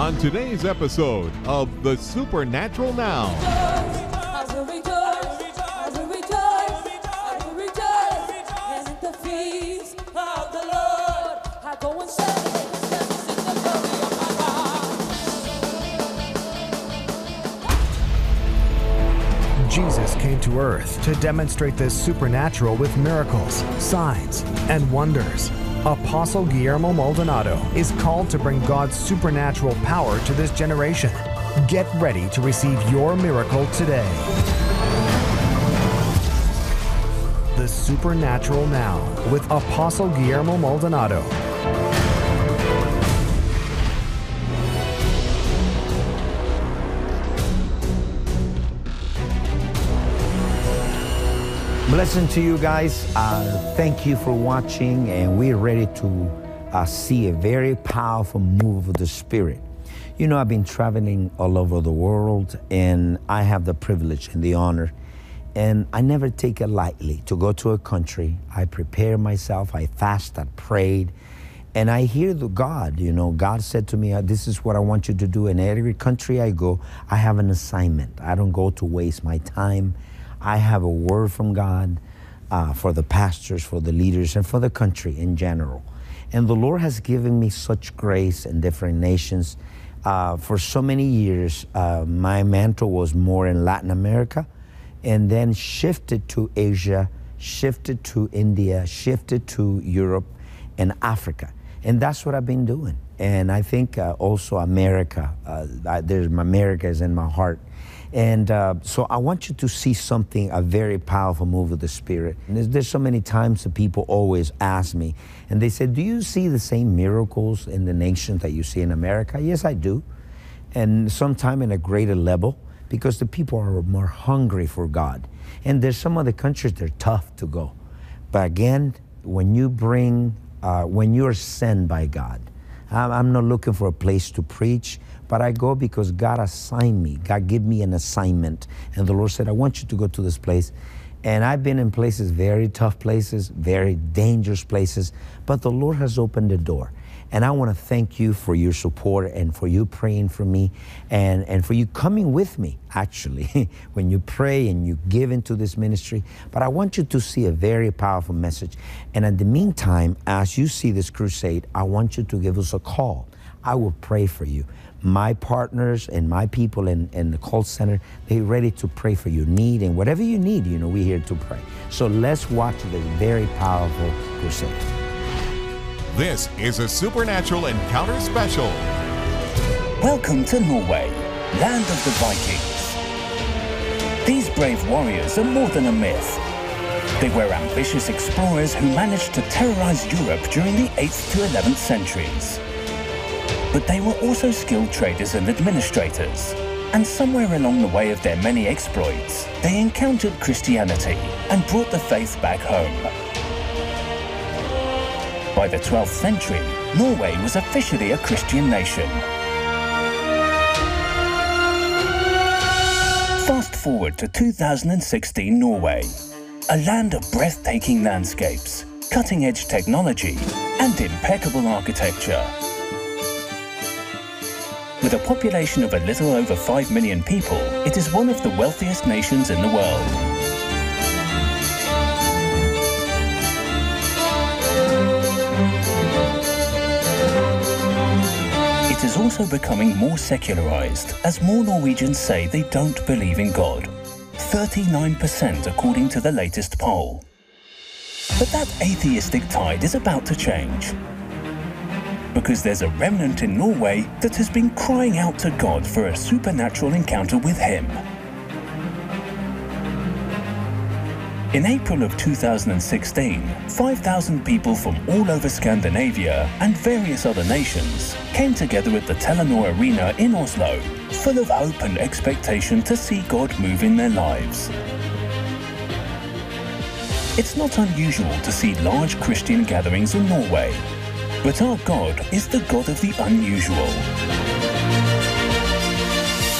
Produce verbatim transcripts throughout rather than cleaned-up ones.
on today's episode of The Supernatural Now. I will rejoice, I will rejoice, I will rejoice, I will rejoice, and at the feast of the Lord, I go and shout in the presence of the glory of my God. Jesus came to earth to demonstrate this supernatural with miracles, signs, and wonders. Apostle Guillermo Maldonado is called to bring God's supernatural power to this generation. Get ready to receive your miracle today. The Supernatural Now with Apostle Guillermo Maldonado. Blessing to you guys. Uh, thank you for watching, and we're ready to uh, see a very powerful move of the Spirit. You know, I've been traveling all over the world, and I have the privilege and the honor, and I never take it lightly to go to a country. I prepare myself, I fast, I prayed, and I hear the God, you know, God said to me, this is what I want you to do. In every country I go, I have an assignment. I don't go to waste my time. I have a word from God uh, for the pastors, for the leaders, and for the country in general. And the Lord has given me such grace in different nations. Uh, for so many years, uh, my mantle was more in Latin America, and then shifted to Asia, shifted to India, shifted to Europe and Africa. And that's what I've been doing. And I think uh, also America, uh, there's, America is in my heart. And uh, so I want you to see something, a very powerful move of the Spirit. And there's, there's so many times that people always ask me, and they said, do you see the same miracles in the nations that you see in America? Yes, I do. And sometimes in a greater level, because the people are more hungry for God. And there's some other countries that are tough to go. But again, when you bring, uh, when you're sent by God, I'm not looking for a place to preach, but I go because God assigned me. God gave me an assignment. And the Lord said, I want you to go to this place. And I've been in places, very tough places, very dangerous places, but the Lord has opened the door. And I want to thank you for your support and for you praying for me and, and for you coming with me, actually, when you pray and you give into this ministry. But I want you to see a very powerful message. And in the meantime, as you see this crusade, I want you to give us a call. I will pray for you. My partners and my people in, in the call center, they're ready to pray for your need, and whatever you need, you know, we're here to pray. So let's watch this very powerful crusade. This is a Supernatural Encounter Special. Welcome to Norway, land of the Vikings. These brave warriors are more than a myth. They were ambitious explorers who managed to terrorize Europe during the eighth to eleventh centuries. But they were also skilled traders and administrators. And somewhere along the way of their many exploits, they encountered Christianity and brought the faith back home. By the twelfth century, Norway was officially a Christian nation. Fast forward to two thousand sixteen Norway, a land of breathtaking landscapes, cutting-edge technology, and impeccable architecture. With a population of a little over five million people, it is one of the wealthiest nations in the world. It is also becoming more secularized, as more Norwegians say they don't believe in God. thirty-nine percent according to the latest poll. But that atheistic tide is about to change, because there's a remnant in Norway that has been crying out to God for a supernatural encounter with Him. In April of two thousand sixteen, five thousand people from all over Scandinavia and various other nations came together at the Telenor Arena in Oslo, full of hope and expectation to see God move in their lives. It's not unusual to see large Christian gatherings in Norway, but our God is the God of the unusual.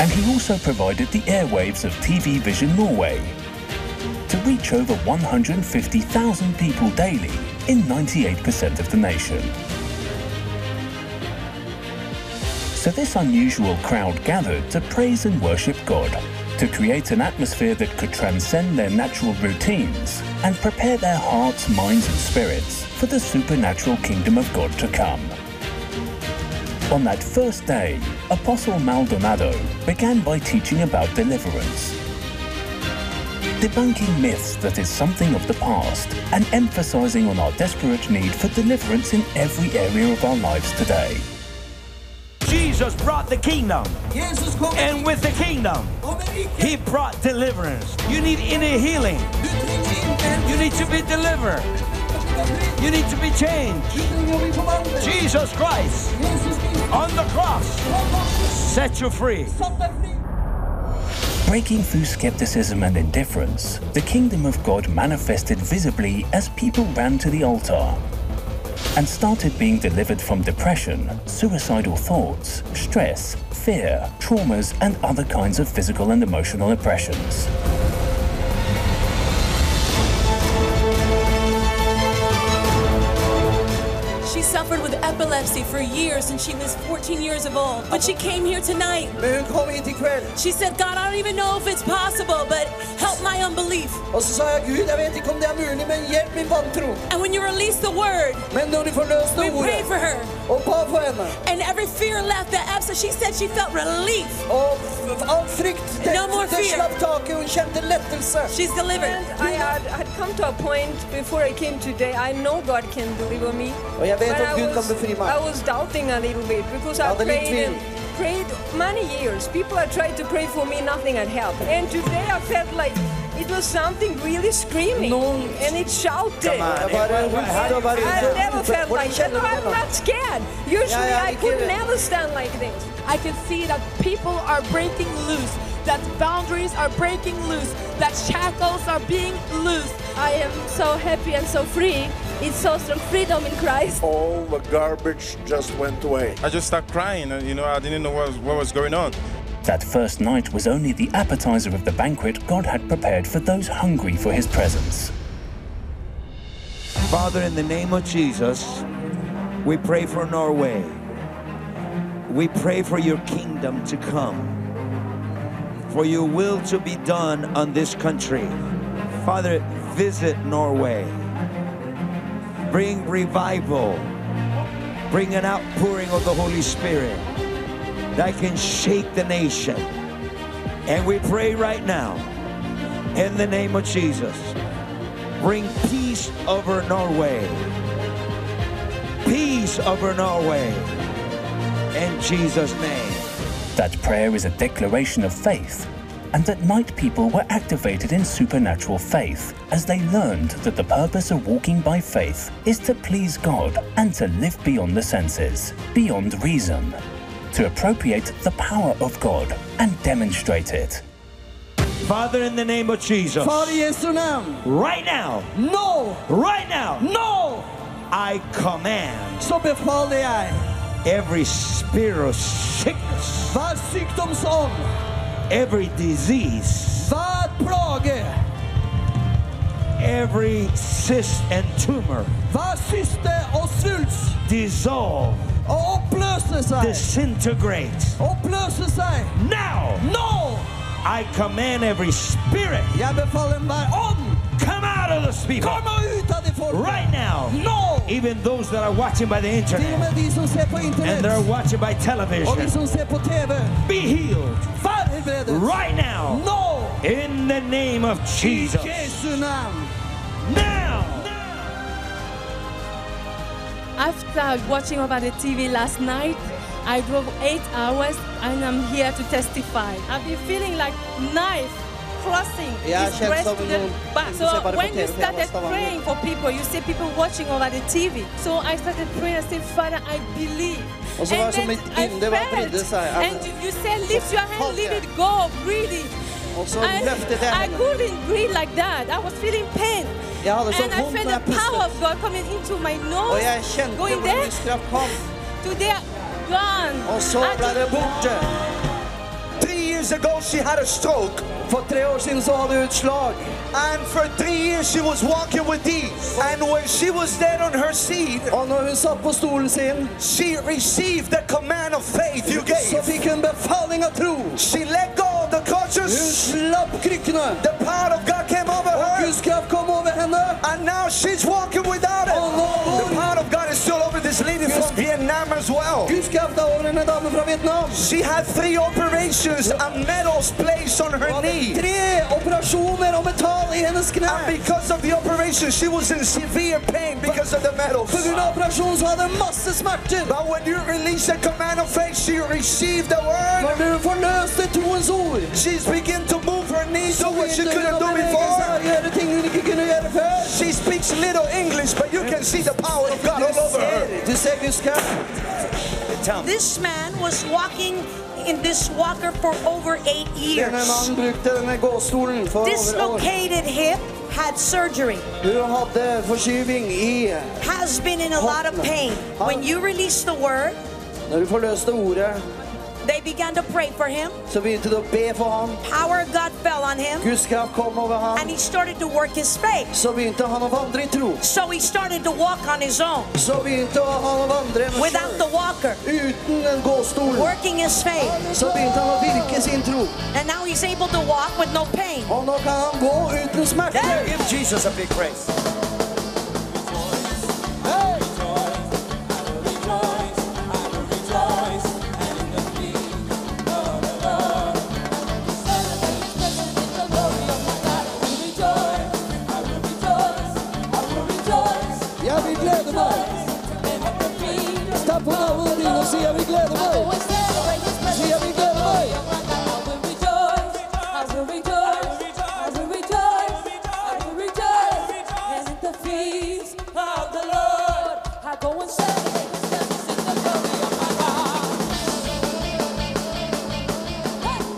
And He also provided the airwaves of T V Vision Norway to reach over one hundred fifty thousand people daily in ninety-eight percent of the nation. So this unusual crowd gathered to praise and worship God, to create an atmosphere that could transcend their natural routines and prepare their hearts, minds and spirits for the supernatural kingdom of God to come. On that first day, Apostle Maldonado began by teaching about deliverance, debunking myths that is something of the past and emphasizing on our desperate need for deliverance in every area of our lives today. Jesus brought the kingdom, and with the kingdom, he brought deliverance. You need inner healing. You need to be delivered. You need to be changed. Jesus Christ, on the cross, set you free. Breaking through skepticism and indifference, the kingdom of God manifested visibly as people ran to the altar and started being delivered from depression, suicidal thoughts, stress, fear, traumas, and other kinds of physical and emotional oppressions. She suffered with epilepsy for years and she was fourteen years of old, but she came here tonight. She said, God, I don't even know if it's possible, but help my unbelief. And when you release the word, we prayed for her. And every fear left the absence. She said she felt relief. No more fear. She's delivered. I had, had come to a point before I came today, I know God can deliver me. But I was, I was doubting a little bit because I prayed and prayed many years. People had tried to pray for me, nothing had helped. And today I felt like it was something really screaming, no. And it shouted. On, I never felt like that. No, I'm not scared. Usually I could never stand like this. I can see that people are breaking loose, that boundaries are breaking loose, that shackles are being loose. I am so happy and so free. It's so strong freedom in Christ. All the garbage just went away. I just started crying, and you know, I didn't know what was, what was going on. That first night was only the appetizer of the banquet God had prepared for those hungry for his presence. Father, in the name of Jesus, we pray for Norway. We pray for your kingdom to come, for your will to be done on this country. Father, visit Norway. Bring revival. Bring an outpouring of the Holy Spirit that can shake the nation. And we pray right now, in the name of Jesus, bring peace over Norway. Peace over Norway. In Jesus' name. That prayer is a declaration of faith, and that night people were activated in supernatural faith as they learned that the purpose of walking by faith is to please God and to live beyond the senses, beyond reason, to appropriate the power of God and demonstrate it. Father, in the name of Jesus, right now, no, right now, no, I command so before the eye. Every spirit of sickness, every disease, every cyst and tumor, dissolve, disintegrate. Now, no! I command every spirit, come out of those people right now. No! Even those that are watching by the internet and they're watching by television, be healed right now. No. In the name of Jesus. Now. After watching over the T V last night, I drove eight hours and I'm here to testify. I've been feeling like knife crossing his breast to the back. So when you started praying for people, you see people watching over the T V. So I started praying and said, Father, I believe. And then I felt. And you said, lift your hand, let it go, breathe it. And I couldn't breathe like that. I was feeling pain. And I felt the power of God coming into my nose, going there, to there, gone. Three years ago she had a stroke, and for three years she was walking with these, and when she was there on her seat, she received the command of faith you gave handling of tro. She let go of the crutches. Hon slapp kryckene. The power of God came over her. Och Guds kraft kom över henne. And now she's walking without it. Oh, no. The power of God is still over this lady from Vietnam as well. Guds kraft är över den här damen från Vietnam. She had three operations and medals placed on her knee. Tre operationer och metall I hennes knä. And because of the operation she was in severe pain because of the medals. På grund av operationen så hade hon massor smärtor. But when you release the command of faith, she received the word. När du förlöste troens ord. She's begin to move her knees so what she couldn't do before. She speaks little English, but you can see the power of God all over her. This man was walking in this walker for over eight years. Dislocated hip, had surgery. Has been in a lot of pain. When you release the word, they began to pray for him. Power of God fell on him. And he started to work his faith. So he started to walk on his own. Without the walker. Working his faith. And now he's able to walk with no pain. Hey. Give Jesus a big praise.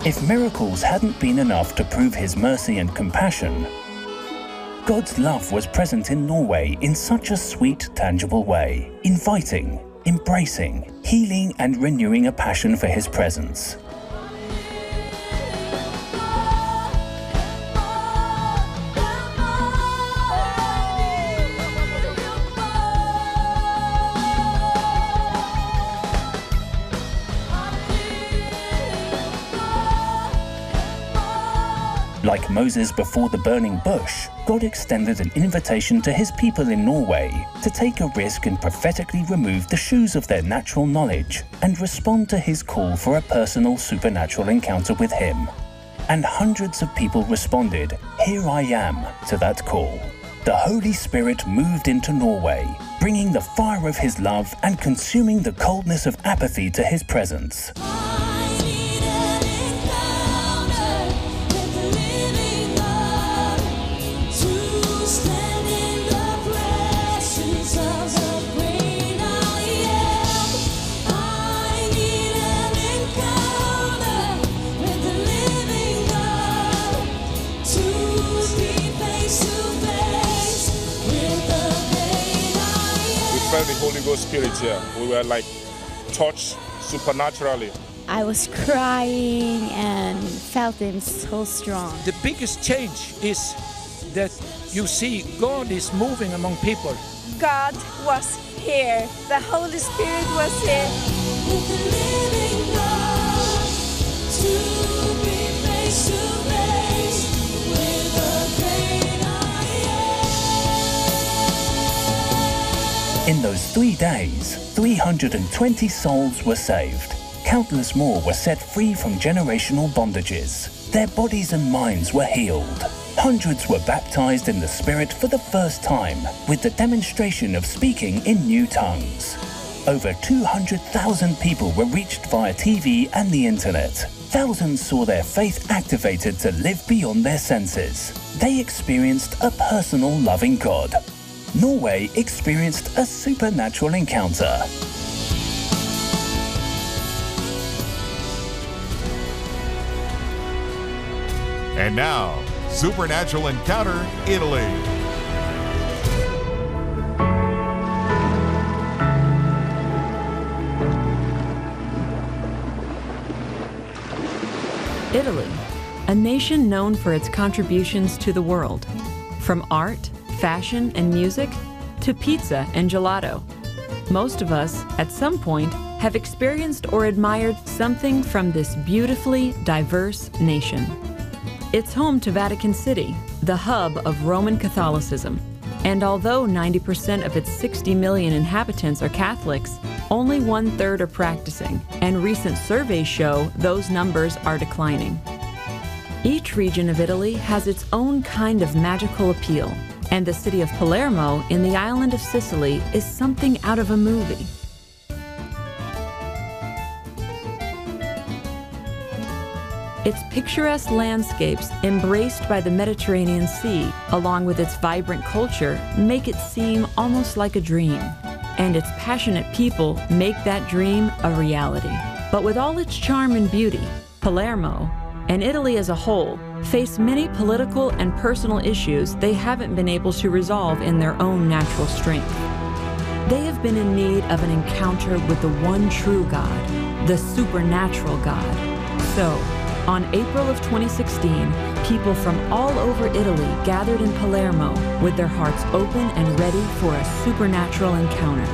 If miracles hadn't been enough to prove his mercy and compassion, God's love was present in Norway in such a sweet, tangible way, inviting, embracing, healing and renewing a passion for his presence. Like Moses before the burning bush, God extended an invitation to his people in Norway to take a risk and prophetically remove the shoes of their natural knowledge and respond to his call for a personal supernatural encounter with him. And hundreds of people responded, "Here I am," to that call. The Holy Spirit moved into Norway, bringing the fire of his love and consuming the coldness of apathy to his presence. The Holy Ghost Spirit here. We were like touched supernaturally. I was crying and felt him so strong. The biggest change is that you see God is moving among people. God was here. The Holy Spirit was here. With the living God, to be face to face with the pain I am. In those three days, three hundred twenty souls were saved. Countless more were set free from generational bondages. Their bodies and minds were healed. Hundreds were baptized in the Spirit for the first time, with the demonstration of speaking in new tongues. Over two hundred thousand people were reached via T V and the internet. Thousands saw their faith activated to live beyond their senses. They experienced a personal, loving God. Norway experienced a supernatural encounter. And now, Supernatural Encounter, Italy. Italy, a nation known for its contributions to the world, from art, fashion and music to pizza and gelato. Most of us, at some point, have experienced or admired something from this beautifully diverse nation. It's home to Vatican City, the hub of Roman Catholicism. And although ninety percent of its sixty million inhabitants are Catholics, only one-third are practicing, and recent surveys show those numbers are declining. Each region of Italy has its own kind of magical appeal, and the city of Palermo in the island of Sicily is something out of a movie. Its picturesque landscapes, embraced by the Mediterranean Sea, along with its vibrant culture, make it seem almost like a dream. And its passionate people make that dream a reality. But with all its charm and beauty, Palermo, and Italy as a whole, face many political and personal issues they haven't been able to resolve in their own natural strength. They have been in need of an encounter with the one true God, the supernatural God. So, on April of twenty sixteen, people from all over Italy gathered in Palermo with their hearts open and ready for a supernatural encounter,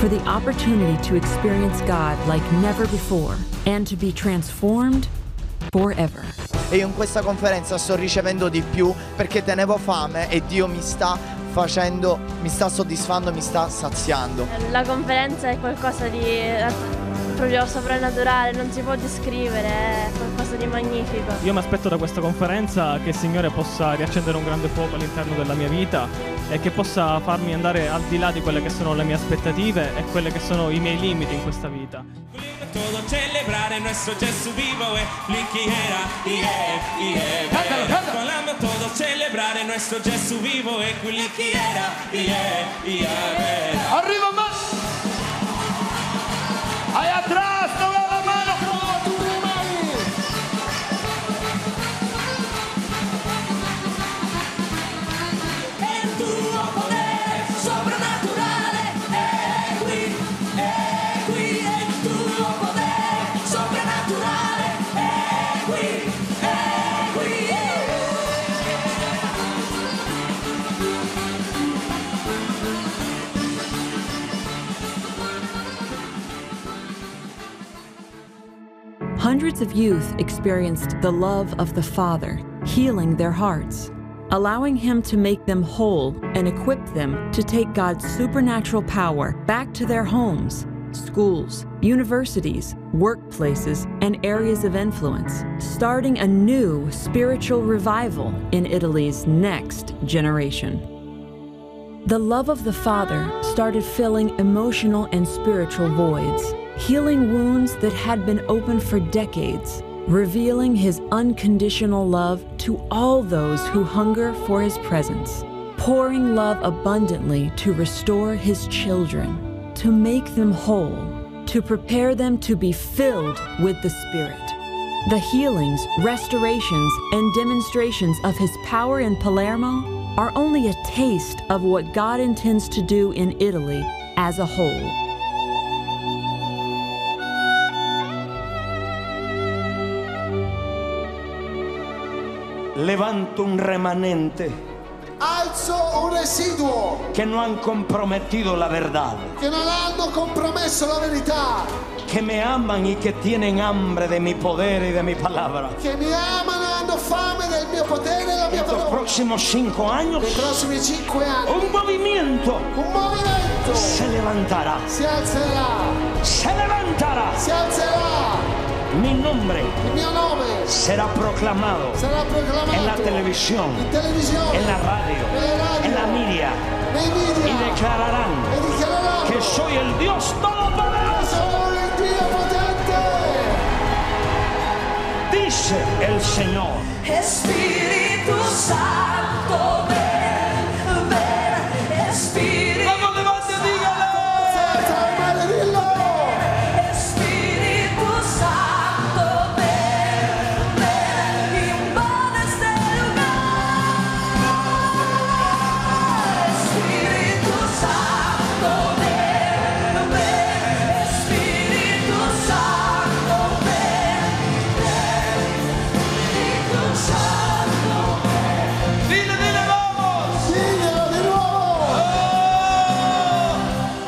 for the opportunity to experience God like never before and to be transformed forever. E io in questa conferenza sto ricevendo di più perché tenevo fame e Dio mi sta facendo, mi sta soddisfando, mi sta saziando. La conferenza è qualcosa di proprio soprannaturale, non si può descrivere, è qualcosa di magnifico. Io mi aspetto da questa conferenza che il Signore possa riaccendere un grande fuoco all'interno della mia vita e che possa farmi andare al di là di quelle che sono le mie aspettative e quelle che sono i miei limiti in questa vita. Cantalo, cantalo! Arriva Max! Allá atrás, no veo la mano. El tuo poder soprannaturale è qui, è qui. El tuo poder soprannaturale è qui, è qui. Hundreds of youth experienced the love of the Father, healing their hearts, allowing Him to make them whole and equip them to take God's supernatural power back to their homes, schools, universities, workplaces, and areas of influence, starting a new spiritual revival in Italy's next generation. The love of the Father started filling emotional and spiritual voids, healing wounds that had been open for decades, revealing His unconditional love to all those who hunger for His presence, pouring love abundantly to restore His children, to make them whole, to prepare them to be filled with the Spirit. The healings, restorations, and demonstrations of His power in Palermo are only a taste of what God intends to do in Italy as a whole. Levanto un remanente. Alzo un residuo. Che non han comprometido la verdad. Che non hanno compromesso la verità. Che me aman y que tienen hambre de mi poder y de mi palabra. Che mi amano e hanno fame del mio potere e della mia parola. En los próximos cinco años. Nei prossimi cinque anni. Un movimiento. Un movimento. Se levantará. Se alzerà. Se levantará. Se alzerà. Mi nombre será proclamado en la televisión, en la radio, en la media, y declararán que soy el Dios Todopoderoso. Dice el Señor. Espíritu Santo, ven, ven, Espíritu.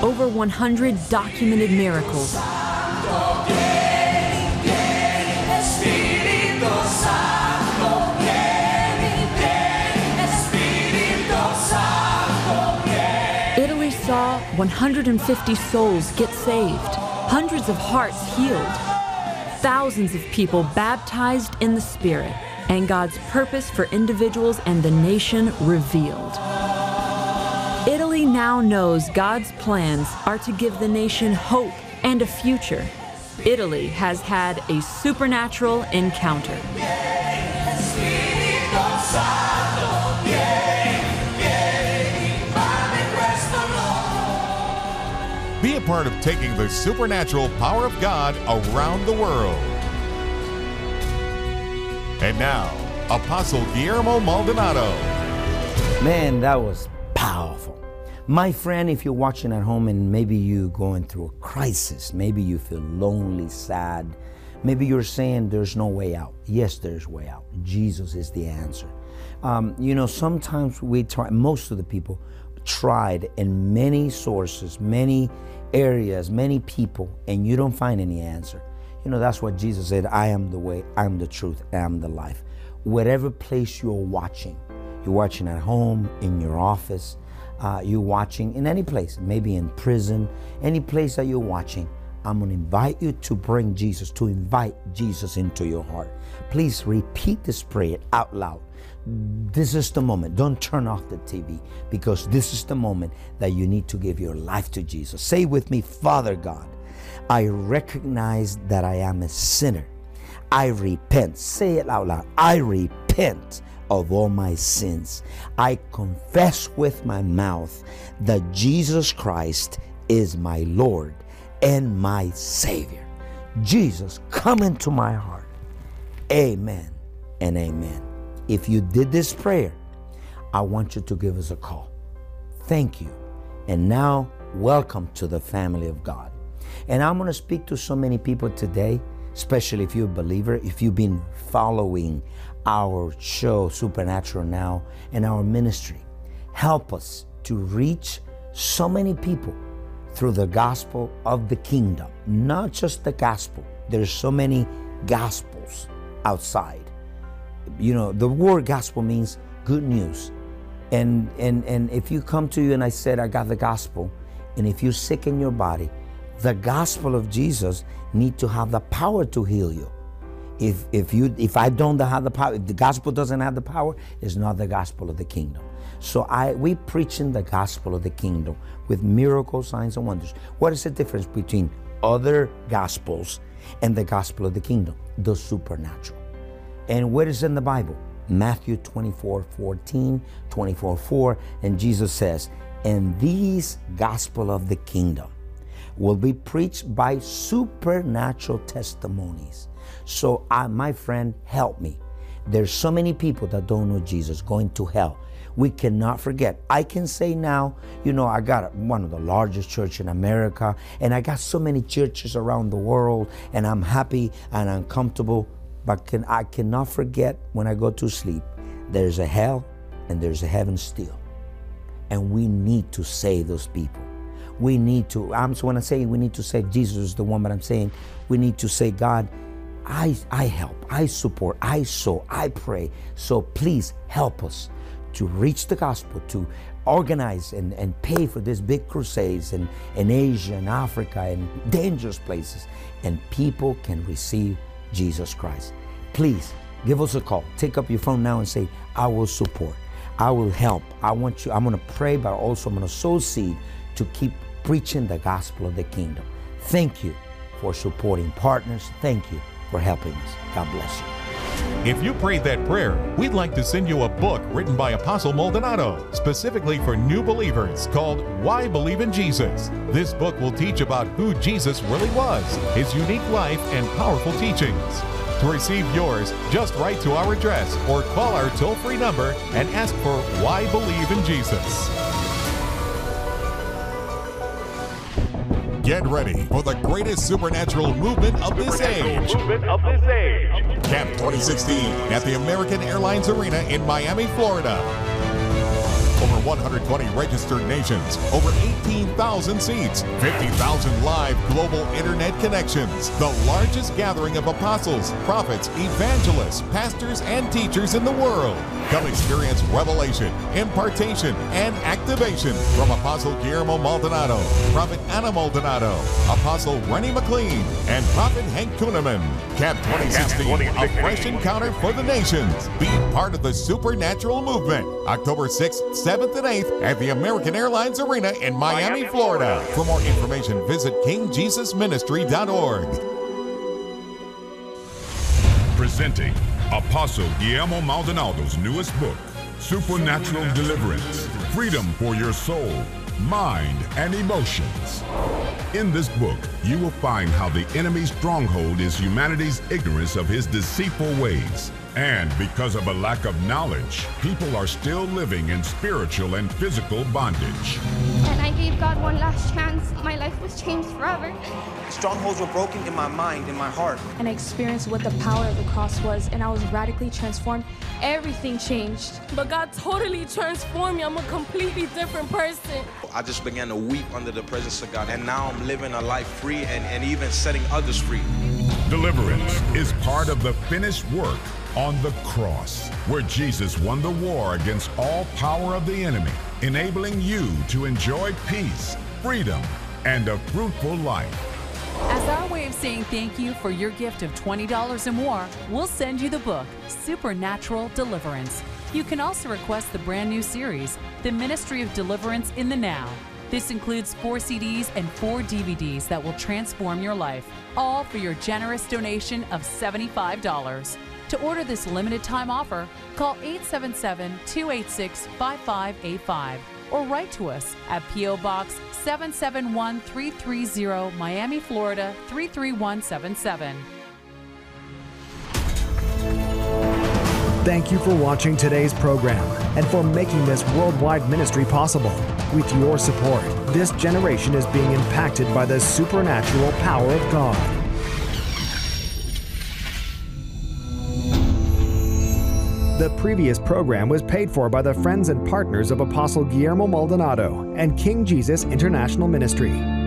Over one hundred documented miracles, one hundred fifty souls get saved, hundreds of hearts healed, thousands of people baptized in the Spirit, and God's purpose for individuals and the nation revealed. Italy now knows God's plans are to give the nation hope and a future. Italy has had a supernatural encounter. Be a part of taking the supernatural power of God around the world. And now, Apostle Guillermo Maldonado. Man, that was powerful. My friend, if you're watching at home and maybe you're going through a crisis, maybe you feel lonely, sad, maybe you're saying there's no way out. Yes, there's way out. Jesus is the answer. Um, you know, sometimes we try, most of the people tried in many sources, many areas, many people, and you don't find any answer. You know, that's what Jesus said, I am the way, I am the truth, I am the life. Whatever place you're watching, you're watching at home, in your office, uh, you're watching in any place, maybe in prison, any place that you're watching, I'm gonna invite you to bring Jesus, to invite Jesus into your heart. Please repeat this prayer out loud. This is the moment. Don't turn off the T V, because this is the moment that you need to give your life to Jesus. Say with me, Father God, I recognize that I am a sinner. I repent. Say it out loud. I repent of all my sins. I confess with my mouth that Jesus Christ is my Lord and my Savior. Jesus, come into my heart. Amen and amen. If you did this prayer, I want you to give us a call. Thank you. And now, welcome to the family of God. And I'm going to speak to so many people today, especially if you're a believer, if you've been following our show, Supernatural Now, and our ministry. Help us to reach so many people through the gospel of the kingdom. Not just the gospel. There's so many gospels outside. You know, the word gospel means good news. And, and, and if you come to you and I said, I got the gospel, and if you're sick in your body, the gospel of Jesus need to have the power to heal you. If, if, you, if I don't have the power, if the gospel doesn't have the power, it's not the gospel of the kingdom. So I, we preaching the gospel of the kingdom with miracles, signs, and wonders. What is the difference between other gospels and the gospel of the kingdom? The supernatural. And what is in the Bible? Matthew twenty-four fourteen, twenty-four four, and Jesus says, and these gospel of the kingdom will be preached by supernatural testimonies. So I, my friend, help me. There's so many people that don't know Jesus going to hell. We cannot forget. I can say now, you know, I got one of the largest churches in America, and I got so many churches around the world, and I'm happy and I'm comfortable. But can, I cannot forget when I go to sleep, there's a hell and there's a heaven still. And we need to save those people. We need to, I'm so when I say we need to save, Jesus is the one, but I'm saying we need to say, God, I, I help, I support, I sow, I pray. So please help us to reach the gospel, to organize and, and pay for these big crusades in, in Asia and Africa and dangerous places. And people can receive Jesus Christ. Please give us a call. Take up your phone now and say, I will support. I will help. I want you. I'm going to pray, but also I'm going to sow seed to keep preaching the gospel of the kingdom. Thank you for supporting partners. Thank you for helping us. God bless you. If you prayed that prayer, we'd like to send you a book written by Apostle Maldonado, specifically for new believers, called Why Believe in Jesus. This book will teach about who Jesus really was, his unique life, and powerful teachings. To receive yours, just write to our address or call our toll-free number and ask for Why Believe in Jesus. Get ready for the greatest supernatural movement of this age. Movement of this age. Camp twenty sixteen at the American Airlines Arena in Miami, Florida. Over one hundred twenty registered nations, over eighteen thousand seats, fifty thousand live global internet connections. The largest gathering of apostles, prophets, evangelists, pastors, and teachers in the world. Come experience revelation, impartation, and activity. Activation from Apostle Guillermo Maldonado, Prophet Anna Maldonado, Apostle Rennie McLean, and Prophet Hank Kuhneman. Camp twenty sixteen, a fresh encounter for the nations. Be part of the supernatural movement. October sixth, seventh, and eighth at the American Airlines Arena in Miami, Florida. For more information, visit king jesus ministry dot org. Presenting Apostle Guillermo Maldonado's newest book, Supernatural Deliverance, Freedom for Your Soul, Mind, and Emotions. In this book, you will find how the enemy's stronghold is humanity's ignorance of his deceitful ways. And because of a lack of knowledge, people are still living in spiritual and physical bondage. And I gave God one last chance. My life was changed forever. Strongholds were broken in my mind, in my heart. And I experienced what the power of the cross was, and I was radically transformed. Everything changed. But God totally transformed me. I'm a completely different person. I just began to weep under the presence of God, and now I'm living a life free and, and even setting others free. Deliverance is part of the finished work on the cross, where Jesus won the war against all power of the enemy, enabling you to enjoy peace, freedom, and a fruitful life. As our way of saying thank you for your gift of twenty dollars or more, we'll send you the book, Supernatural Deliverance. You can also request the brand new series, The Ministry of Deliverance in the Now. This includes four C Ds and four D V Ds that will transform your life, all for your generous donation of seventy-five dollars. To order this limited time offer, call eight seven seven, two eight six, five five eight five or write to us at P O Box seven seven one, three three zero, Miami, Florida three three one seven seven. Thank you for watching today's program and for making this worldwide ministry possible. With your support, this generation is being impacted by the supernatural power of God. The previous program was paid for by the friends and partners of Apostle Guillermo Maldonado and King Jesus International Ministry.